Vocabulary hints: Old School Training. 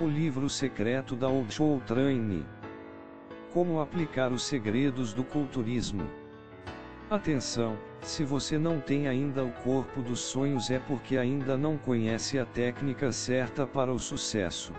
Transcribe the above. O livro secreto da Old School Training. Como aplicar os segredos do culturismo. Atenção, se você não tem ainda o corpo dos sonhos é porque ainda não conhece a técnica certa para o sucesso.